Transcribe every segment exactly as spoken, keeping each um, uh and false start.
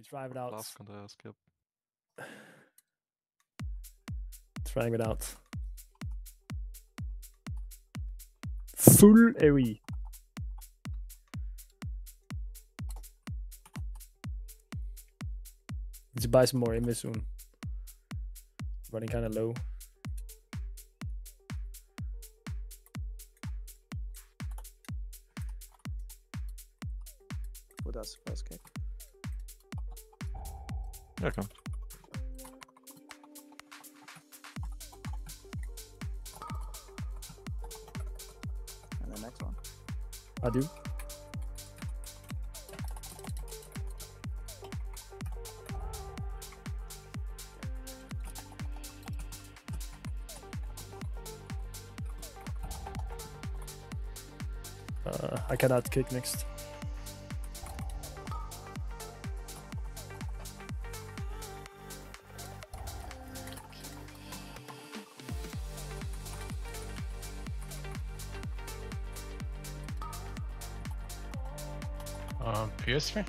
We drive it out. Last can I skip? Trying it out. Full A O E. Need to buy some more invis soon. Running kind of low. Who does first kick? There comes. And the next one. I do. Uh, I cannot kick next. Um, pierce me?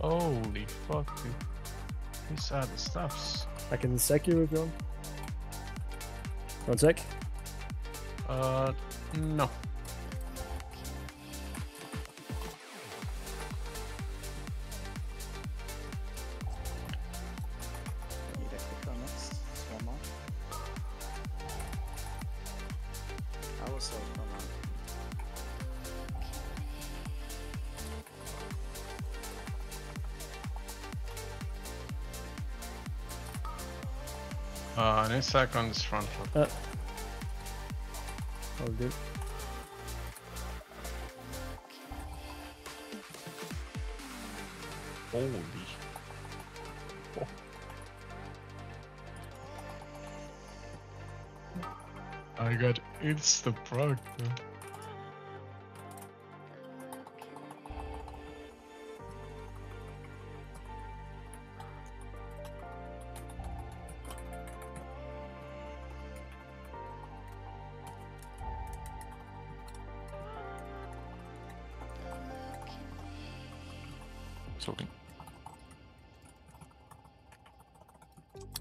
Holy fuck, dude. These are the stuffs. I can sec you if you want. One sec? Uh, no. Uh, I need sack on this front foot. Uh, I'll do. Holy. Oh. I got insta-proc. Talking.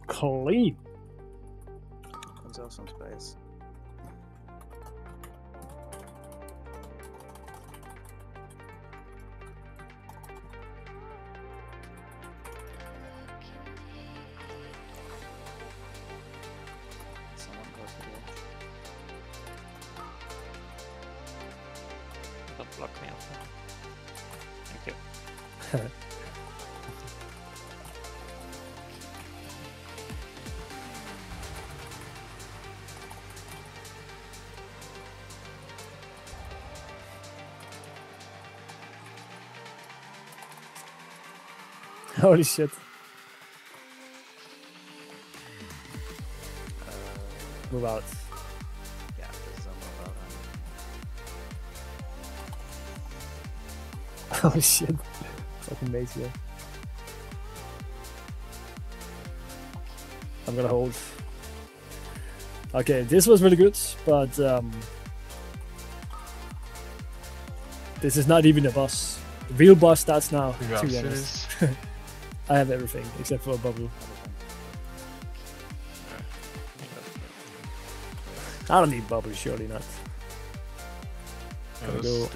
Clean. There's also some space. Someone goes here. Don't block me up now. Thank you. Holy shit. Uh, move out. Yeah, this is a move out. Oh shit. Fucking base here. I'm gonna hold. Okay, this was really good, but um, this is not even a boss. The real boss starts now. Yeah, to be honest. I have everything except for a bubble. I don't need bubbles, surely not. Gotta go,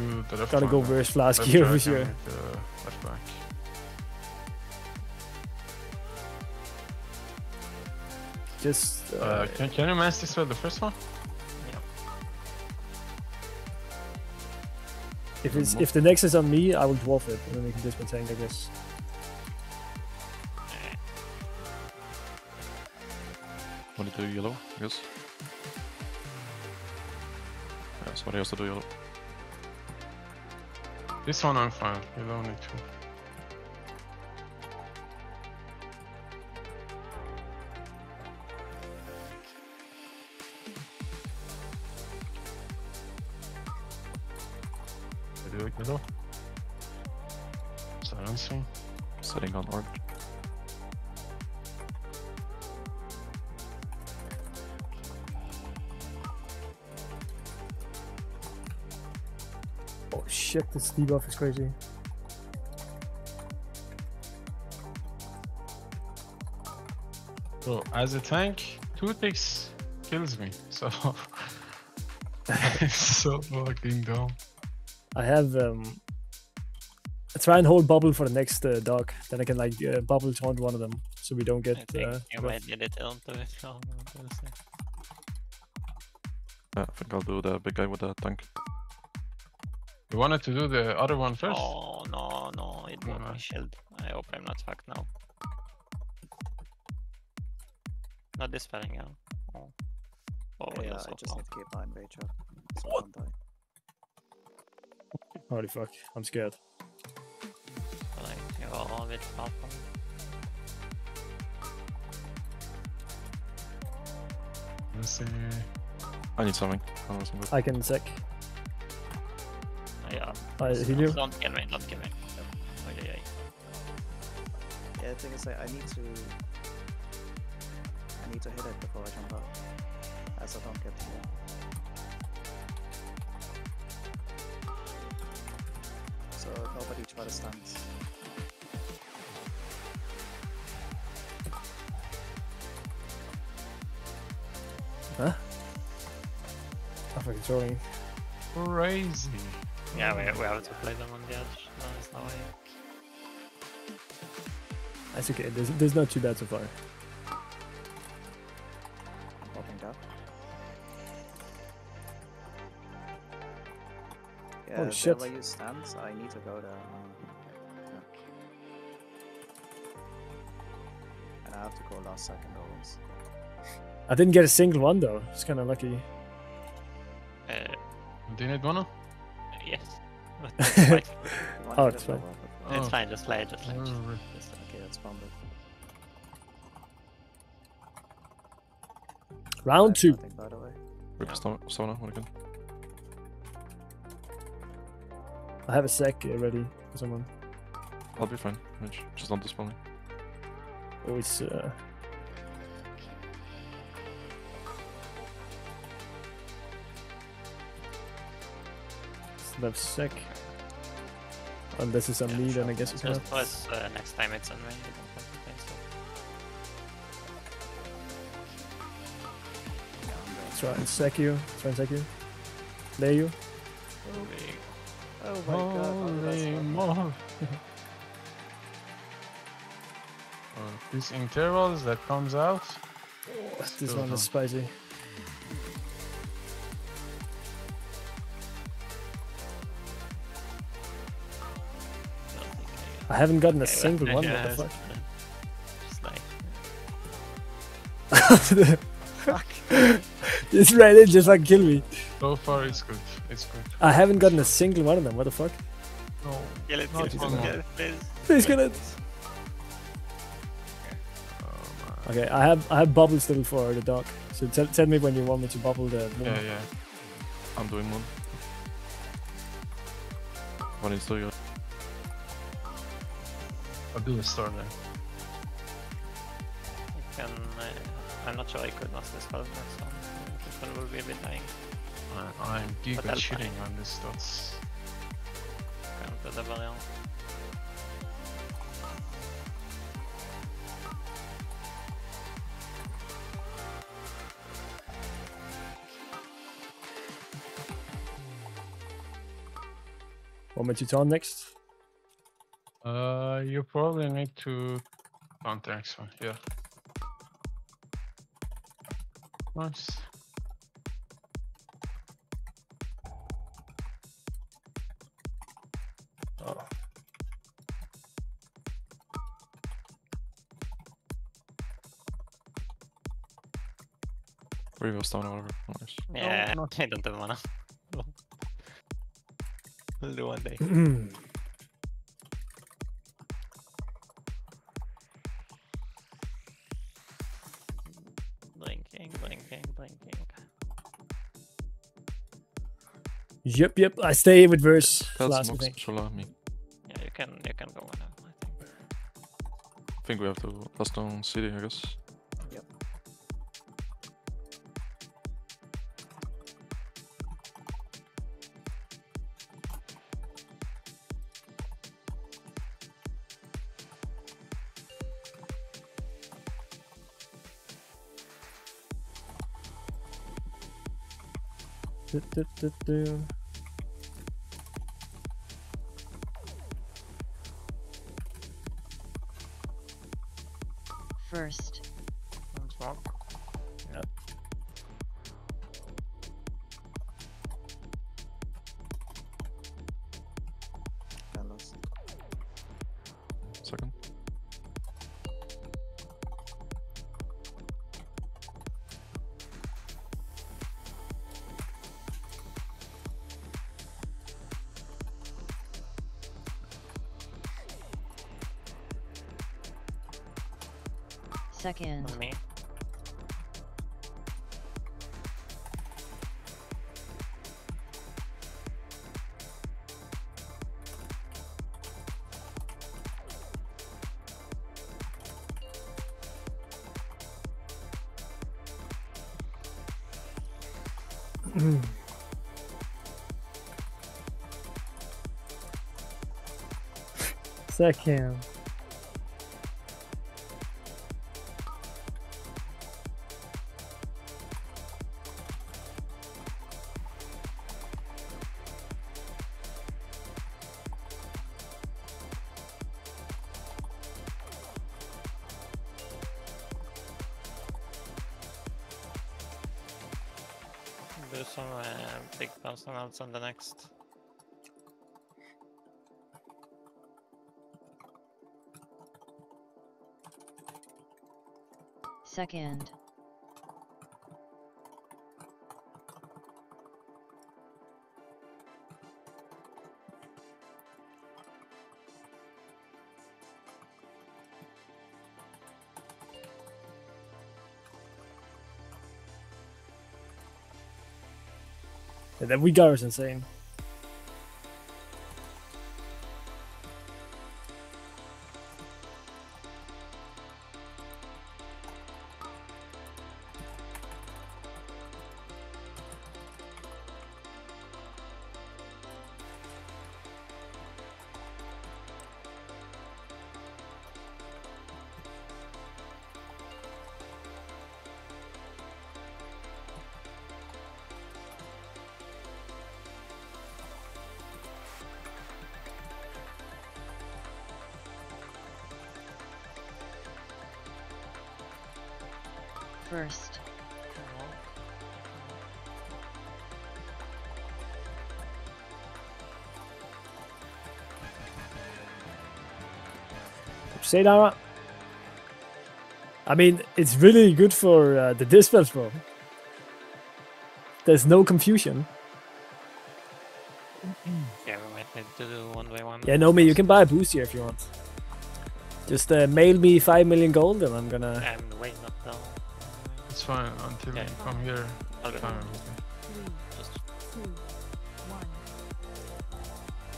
gotta go verse flask here for sure. Left back. Just. Uh, uh, can can you match this with the first one? Yeah. If it's if the next is on me, I will dwarf it, and then we can just tank, I guess. Want to do yellow? Yes. Yeah, somebody else to do yellow. This one I'm fine, you don't need to. I do it middle. Silencing. Setting on orange. shit, this debuff is crazy. So as a tank, two ticks kills me, so it's so fucking dumb. I have um I try and hold bubble for the next uh, dog, then I can like uh, bubble taunt one of them so we don't get. I think uh, you might get it onto it. Oh, yeah, I think I'll do the big guy with the tank. You wanted to do the other one first? Oh no, no, it won't be shield. I hope I'm not fucked now. Not this spelling now. Oh, oh yeah, yeah so I just need to keep my rage up. So what? I die. Holy fuck, I'm scared. Like, you're all a bit far from me. Let's see. I need something. I can sec. Yeah. I heal you. Don't kill me, don't kill me. Oh, yeah, yeah. Yeah, the thing is, like, I need to. I need to hit it before I jump out, as I don't get to you. So nobody try to stun. Huh? I'm fucking trolling. Crazy. Yeah, we we have to play them on the edge. No, it's not way. That's okay. There's there's not too bad so far. Yeah, oh shit! Where you stand, so I need to go there. Um, yeah. And I have to go last second always. I didn't get a single one though. It's kind of lucky. Uh, Do you need one? Yes. Oh, it's fine. Oh. It's fine. Just play. Just play. Just, just, okay, that's fine. Round two. Nothing, by the way. Rip a sauna one again. I have a sec ready for someone. I'll be fine, Mitch. Just not dispel me. Oh, it's uh... Still have sec. Unless it's on yeah, me, sure. Then I guess it's not. Plus, uh, next time it's on me. You don't have to play, so. Try and sec you. Try and sec you. Lay you. Oh. Oh my god, oh, these intervals that comes out. Oh, this one is spicy. I haven't gotten a single one. What the fuck? Fuck. This raider just like kill me. So far it's good, it's good. I haven't gotten a single one of them, what the fuck? No. Kill it, kill it, kill it, please. Please kill it! Oh, okay, I have I have bubbles still for the dog. So tell, tell me when you want me to bubble the moon. Yeah, yeah. I'm doing one. One is doing it. I'll do a star now. I can... Uh, I'm not sure I could master this spell next time. One will be a bit dying. I, I'm giga shitting on this dots. Can't the variant. Want me to taunt next? Uh, you probably need to taunt the next one, yeah. Nice. Previous stone over. Nice. Yeah, no, I don't have mana. We'll do one day. Blinking, blinking, blinking. Yep, yep. I stay with verse. That's Mox Shola me. Yeah, you can, you can go on. I think. I think we have to last down city, I guess. Do, do, do, do. First. That's wrong. Yep. Second. Second. On me. Second. Do some uh, big bumps and outs on the next. Second. Yeah, there we go, it's insane. First. Say that. I mean, it's really good for uh, the dispatch bro. There's no confusion. Yeah, we might need to do one by one. Yeah, no me. You can buy a boost here if you want. Just uh, mail me five million gold, and I'm gonna. I'm waiting up now. It's fine until yeah. I come here. Okay. Fine.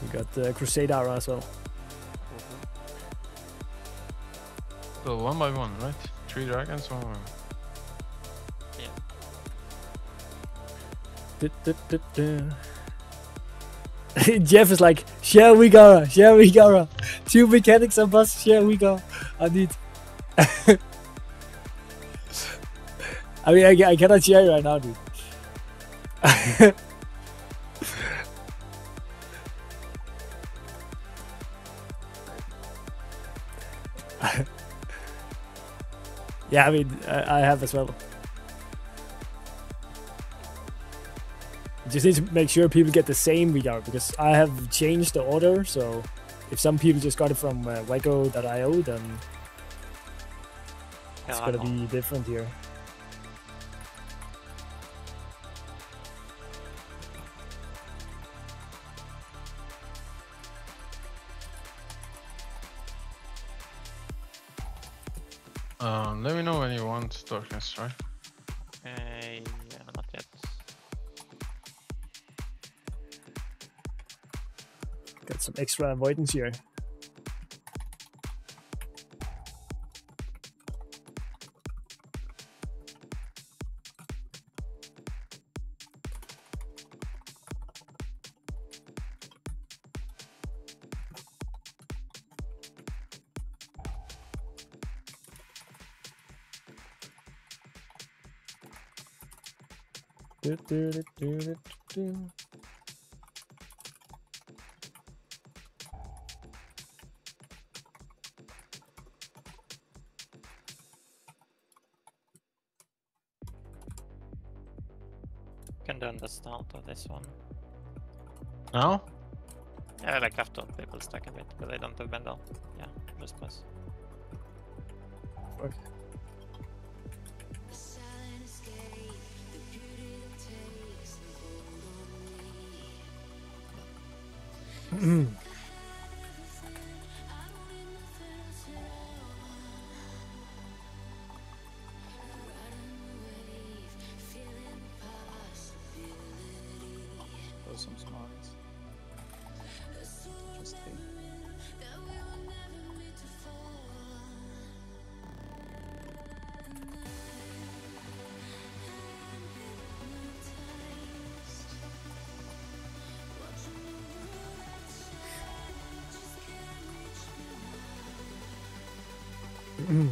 You got the uh, Crusade Aura as well. Mm-hmm. So one by one, right? Three dragons, one by one. Yeah. Du, du, du, du. Jeff is like, shall we go? Shall we go? Two mechanics and bus, shall we go? I need. I mean, I, I cannot share right now, dude. Yeah, I mean, I, I have as well. Just need to make sure people get the same V R because I have changed the order. So if some people just got it from uh, Waco dot i o, then it's yeah, gonna be different here. Um, let me know when you want darkness, right? Uh, yeah, not yet. Got some extra avoidance here. Do, do, do, do, do. ding. Can done the start of this one. No? Yeah, like after people stack a bit, but they don't have bend down. Yeah, just press. Okay. Mm-hmm. Those are some smarts. Interesting. Mm.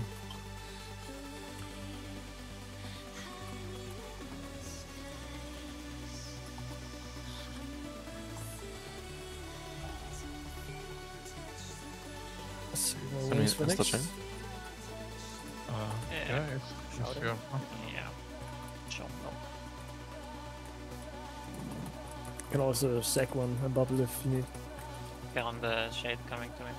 So can we install the chain? Uh, yeah, yeah, it's, it's sure. Yeah. Jump up. You can also sack one and bubble if you need. Get on the shade coming to me.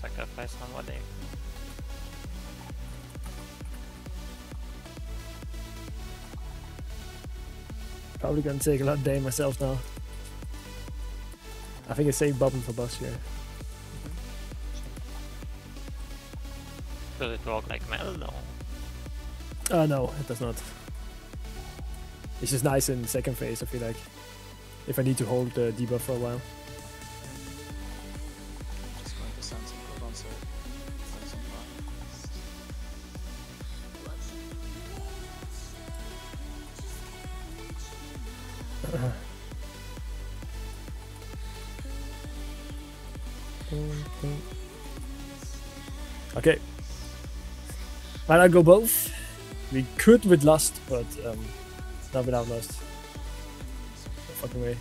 Sacrifice one more day. Probably gonna take a lot of day myself now. I think I saved bubble for bus here. Mm-hmm. Does it work like metal though? Uh, no, it does not. It's just nice in second phase, I feel like. If I need to hold the debuff for a while. Okay. Might I go both? We could with Lust, but um, not without Lust. No fucking way.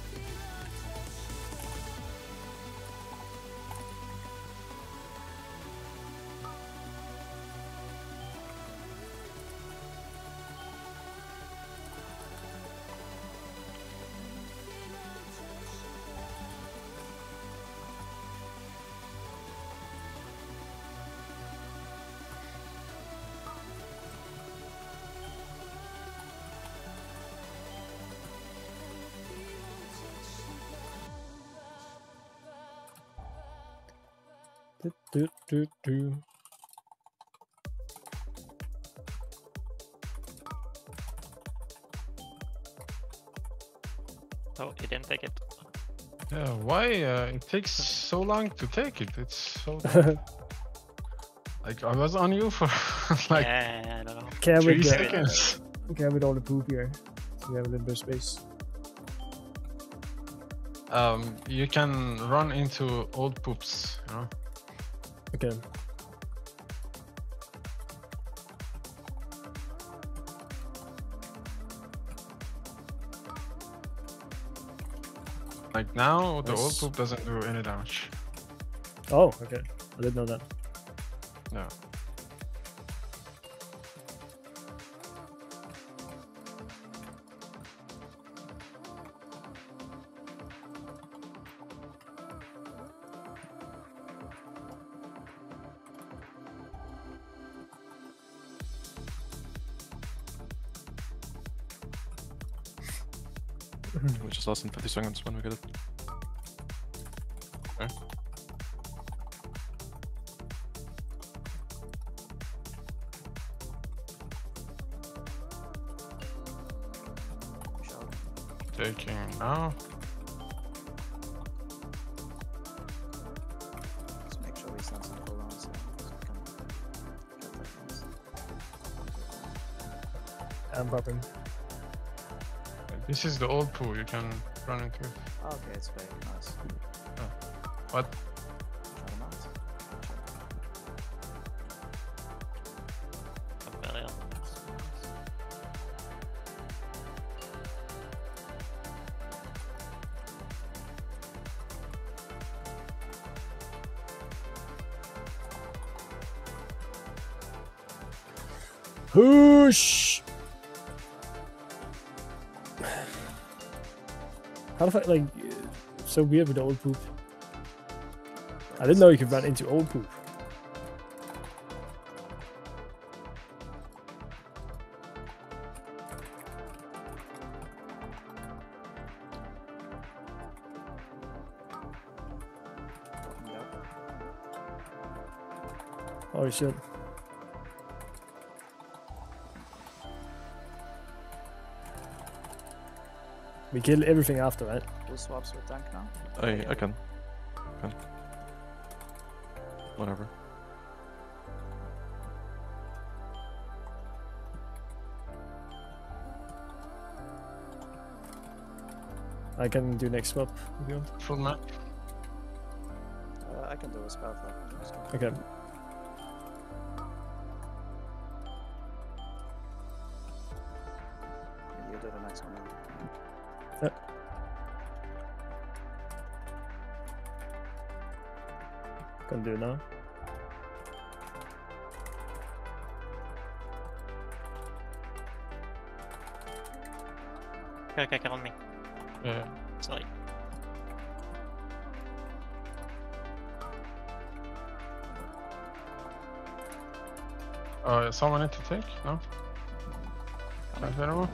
Do, do, do. Oh, he didn't take it. Yeah, why? Uh, it takes so long to take it. It's so. Like, I was on you for like yeah, I don't know. Can three we get, seconds. Okay, with all the poop here, so we have a little bit of space. Um, you can run into old poops, you know. Okay. Like now, the nice. Old poop doesn't do any damage. Oh, okay. I didn't know that. No. We just lost in fifty seconds when we get it. Okay. Taking now. Just make sure we send some roll on so we can get that. I'm popping. This is the old pool you can run into. Okay, it's very nice. Oh. What? Whoosh! How the fuck, like, so weird with the old poop. I didn't know you could run into old poop. Oh shit. We kill everything after, right? Who swaps with tank now? I, I can. I can. Whatever. I can do next swap. Yeah. Full map. Uh, I can do a spell flap. Okay. You do the next one. Yep. Can do it now. Okay, okay, come on me. Yeah. Sorry. Uh, someone need to take? No? Available?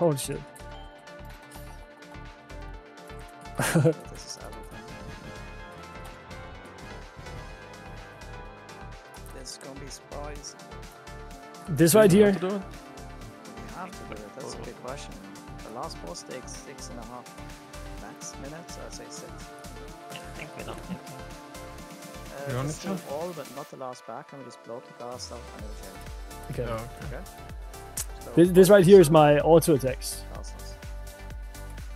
Oh shit. This is everything. There's gonna be spies. This right here? Do you have to do it? That's a big question. The last boss takes six and a half max minutes, I'd say six. I think we don't think so. Uh, just do all, but not the last back, and we just blow the gas out and we kill. Okay. Oh, okay. Okay. This, this right here is my auto attacks.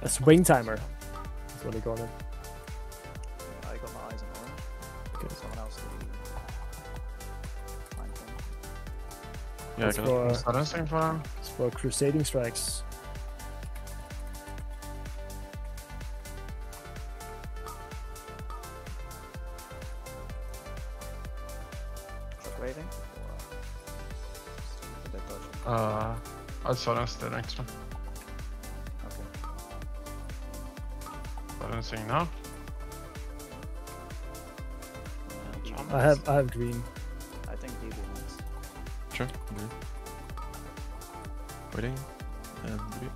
A swing timer. That's what they call it. Yeah, I got my eyes on orange. Okay. Someone else yeah, I got for, it. For it's for crusading strikes. Uh, I'll silence the next one. Okay. Silencing now. Uh, I have, I have green. I think D B wins. Sure. Blue. Waiting. And blue.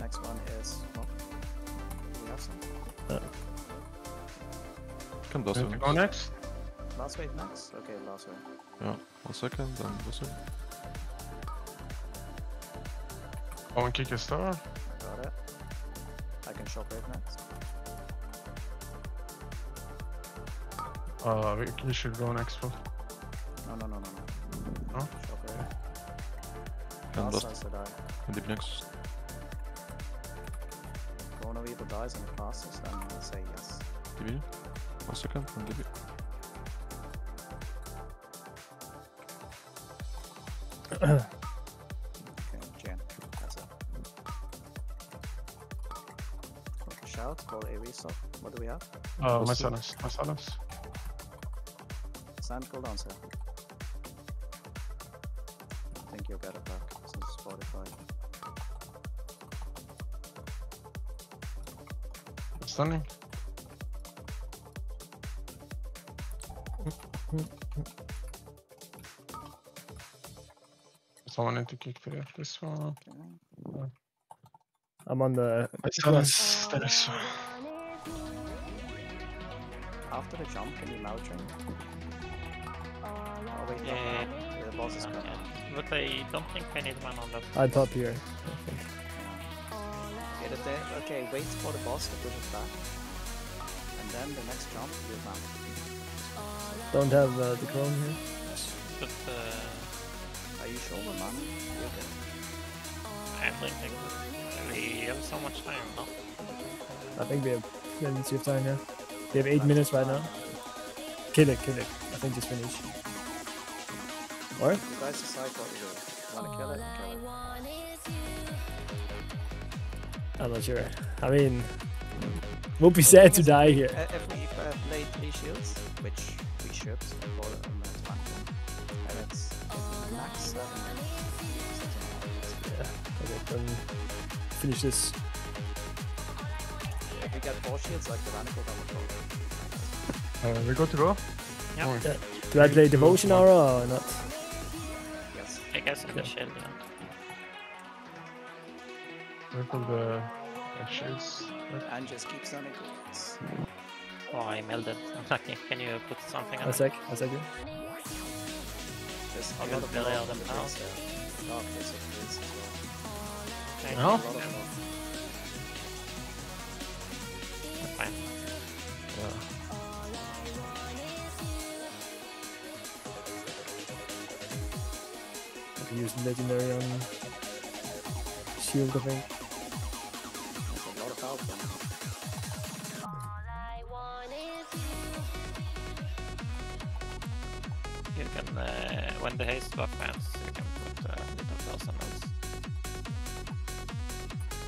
Next one is. Well, we have some. Uh. Come Blossom. Go next. Last wave next? Okay, last wave. Yeah, one second, then Blossom. Oh, and kick a star. I got it. I can shop wave next. Uh, we, we should go next one. No, no, no, no, no. No? Shop wave. Can Blast. Can dip next. Corona Weaver dies and it passes, then I'll say yes. D B? One second, and D B. Okay, Jan, that's it. Okay, shout, call Ares up. What do we have? Uh, my silence, my silence. Sand cool down, sir. I think you'll get it back since Spotify. Stunning. I wanted to kick the, this one. Okay. I'm on the. I silence the next one. After the jump, can you now jump? Oh, wait, yeah. No, no. The boss is coming. But I don't think I need one on that. I top here. I think. Get it there. Okay, wait for the boss to push it back. And then the next jump, you'll mount. Don't have uh, the clone here. But, uh, are you sure we're mine? I don't think we have so much time, no? I think we have plenty of time here. We have eight That's minutes right now. Kill it, kill it. I think just finish. Or? You guys decide what we do. Wanna kill it? Kill it. I'm not sure. I mean, it would be sad to die here. If we uh, play three shields, which we should, and roll it on the platform, and it's max seven. Yeah, okay, then finish this. If we get four shields like the Radical, then we'll roll it. Uh, we go to roll? Yep. Oh, yeah. Do I play Devotion Aura or not? Yes, I guess I can shield, yeah. We put the shields. And just keep sonic. Oh, I melded. Unlucky. Can you put something on? A sec, a second. There's a lot of delay on them now. Dark is a place as well. No? Fine. Yeah. Use legendary on shield, I think. That's a lot of help. You can, uh, when the haste buff ends, you can put a little thousand else.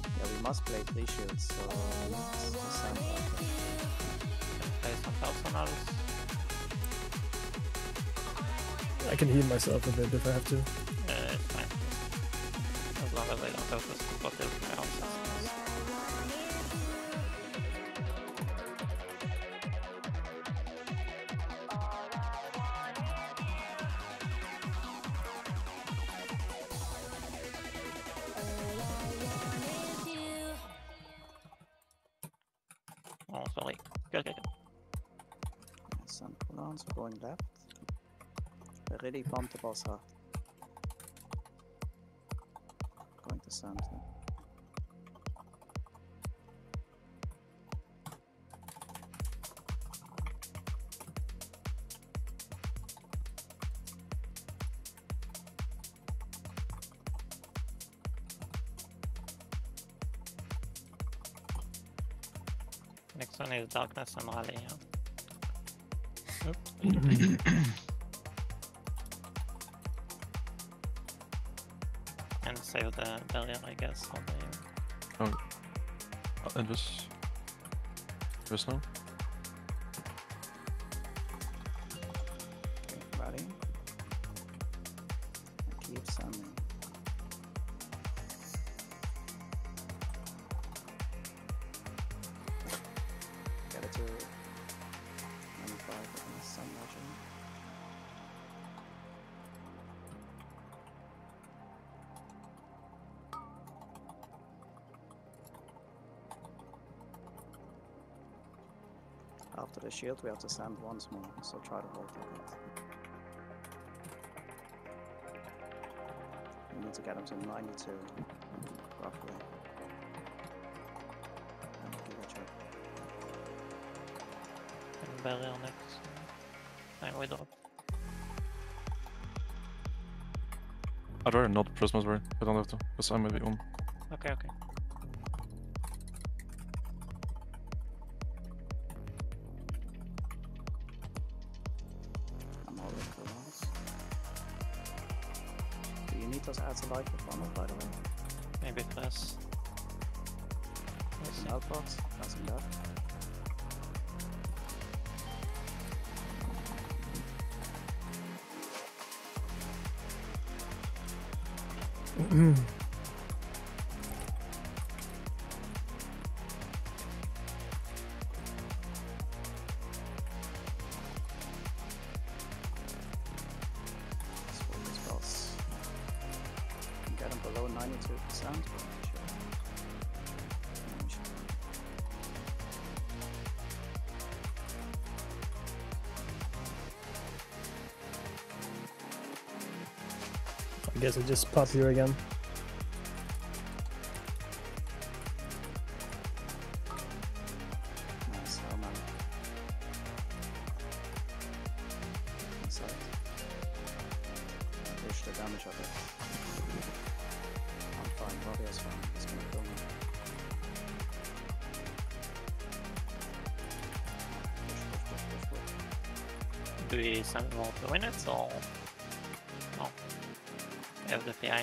Yeah, we must play three shields, so let's just play some thousand else. I can heal myself a bit if I have to. Oh, sorry. Good, good, good. Some pulldowns, we're going left. We really bumped the boss hard. Going to center. Next one is Darkness and Rally, yeah. Oops. And save the barrier, I guess, for the... Oh. Oh, it was... It was now? Okay, Rally. Keep summoning. After the shield, we have to send once more, so try to hold it. We need to get him to ninety-two, roughly. And give it a try. And barrier next. And we drop. I'd rather not press my barrier, I don't have to, because I might be on. Okay, okay. Just add a light for funnel, by the way. Maybe press. There's an outbox, nothing left. Below ninety-two percent, sure. Sure. I guess I just pop here again. Nice, oh man. damage of it. I'm fine, Robbio's fine, he's gonna kill me. Do we somehow win it or no? We have the P I.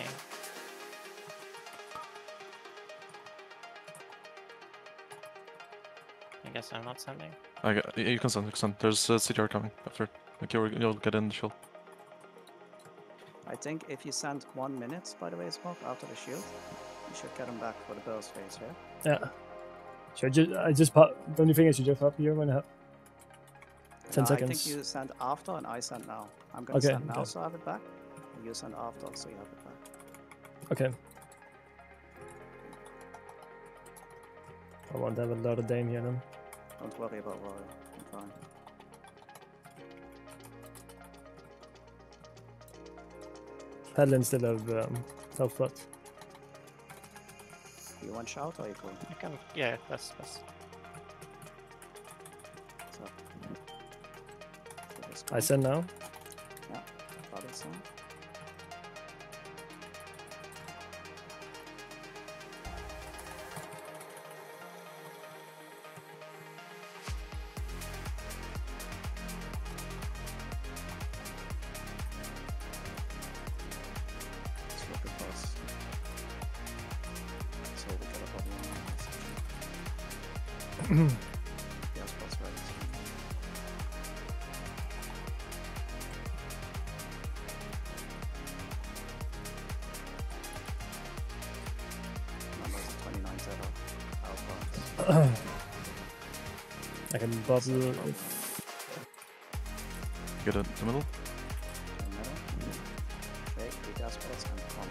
I guess I'm not sending. I got, you can send, you can send. There's a C T R coming after. Okay, we're, you'll get in the shield. I think if you send one minute, by the way, Smoke, after the shield, you should get him back for the burst phase, yeah? Yeah. Should I just, I just pop, don't you think I should just pop here when I have ten no, seconds? I think you send after and I send now. I'm gonna okay, send now okay. so I have it back, and you send after so you have it back. Okay. I want to have a lot of dame here then. Don't worry about worry, I'm fine. Paddle instead of um, self flood. You want shout or you cool? I can, yeah, that's best. So, I send now? Yeah, probably so. Yeah, spots right. twenty-nine zero. I can bubble. Get it in the middle. In the middle. Okay, the gas spots and come.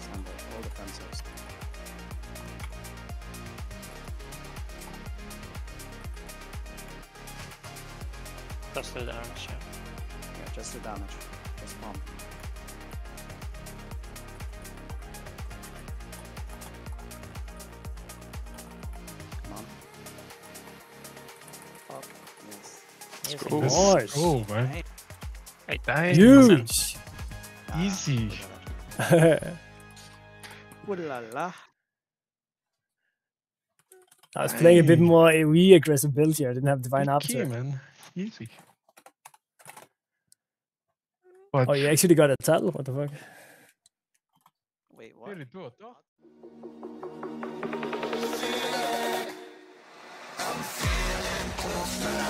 Send all the fences. Just the damage, yeah. Yeah, just the damage. Just bomb. Come on. Fuck, yes. Cool. Nice. Cool, man. Hey, nice. Huge! Ah, easy. Ooh la la. I was hey. playing a bit more AoE aggressive build here. I didn't have Divine Arbiter. Man. Easy. But oh, you actually got a title? What the fuck? Wait, what? Really do it, though.